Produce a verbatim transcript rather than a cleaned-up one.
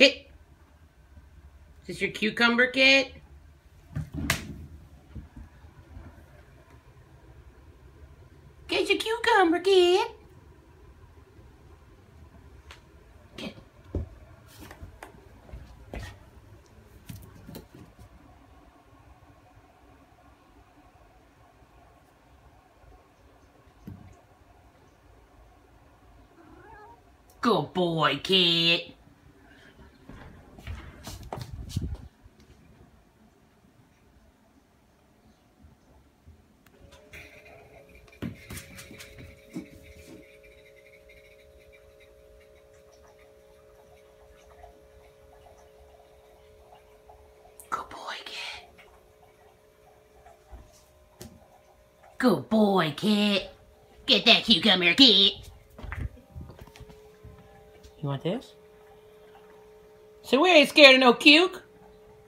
Kit, is this your cucumber, Kit? Get your cucumber, Kit. Kit. Good boy, Kit. Good boy, Kit. Get that cucumber, Kit. You want this? So we ain't scared of no cuke.